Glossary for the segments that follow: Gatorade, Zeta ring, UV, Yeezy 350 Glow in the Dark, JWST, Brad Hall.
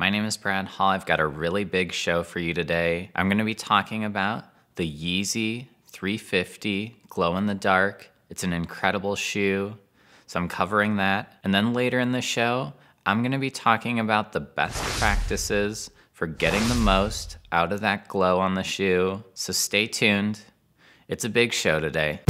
My name is Brad Hall. I've got a really big show for you today. I'm gonna be talking about the Yeezy 350 Glow in the Dark. It's an incredible shoe, so I'm covering that. And then later in the show, I'm gonna be talking about the best practices for getting the most out of that glow on the shoe. So stay tuned. It's a big show today.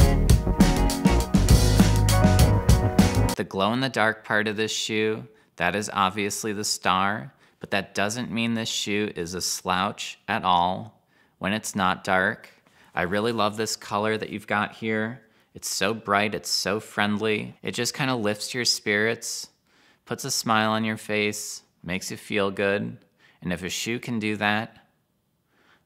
The glow in the dark part of this shoe, that is obviously the star. But that doesn't mean this shoe is a slouch at all when it's not dark. I really love this color that you've got here. It's so bright, it's so friendly. It just kind of lifts your spirits, puts a smile on your face, makes you feel good. And if a shoe can do that,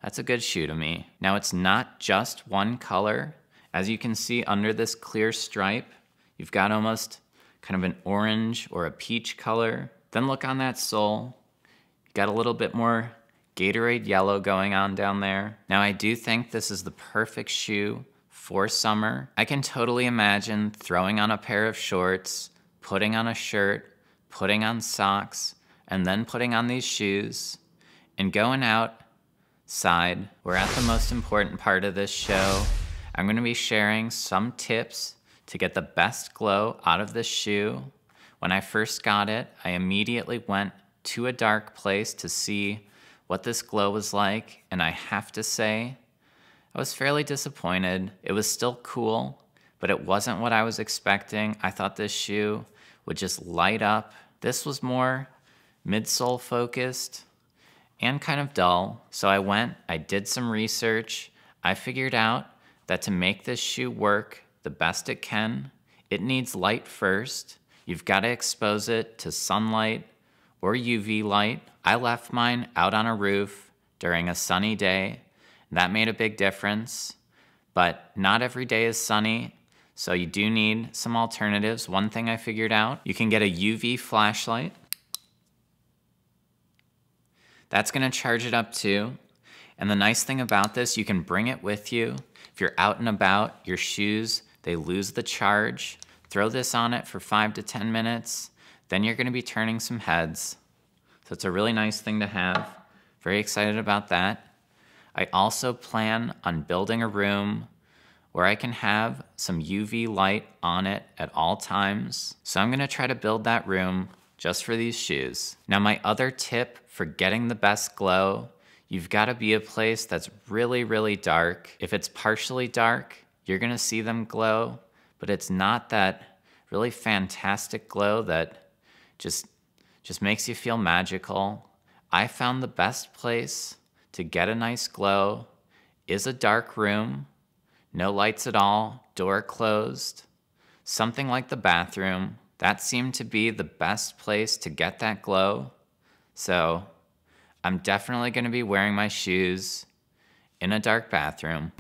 that's a good shoe to me. Now it's not just one color. As you can see under this clear stripe, you've got almost kind of an orange or a peach color. Then look on that sole. Got a little bit more Gatorade yellow going on down there. Now I do think this is the perfect shoe for summer. I can totally imagine throwing on a pair of shorts, putting on a shirt, putting on socks, and then putting on these shoes and going outside. We're at the most important part of this show. I'm gonna be sharing some tips to get the best glow out of this shoe. When I first got it, I immediately went to a dark place to see what this glow was like, and I have to say, I was fairly disappointed. It was still cool, but it wasn't what I was expecting. I thought this shoe would just light up. This was more midsole focused and kind of dull. So I went, I did some research. I figured out that to make this shoe work the best it can, it needs light first. You've got to expose it to sunlight or UV light. I left mine out on a roof during a sunny day. That made a big difference, but not every day is sunny, so you do need some alternatives. One thing I figured out, you can get a UV flashlight. That's gonna charge it up too. And the nice thing about this, you can bring it with you. If you're out and about, your shoes, they lose the charge. Throw this on it for 5 to 10 minutes. Then you're gonna be turning some heads. So it's a really nice thing to have. Very excited about that. I also plan on building a room where I can have some UV light on it at all times. So I'm gonna try to build that room just for these shoes. Now my other tip for getting the best glow, you've gotta be a place that's really, really dark. If it's partially dark, you're gonna see them glow, but it's not that really fantastic glow that just makes you feel magical. I found the best place to get a nice glow is a dark room, no lights at all, door closed, something like the bathroom. That seemed to be the best place to get that glow. So I'm definitely gonna be wearing my shoes in a dark bathroom.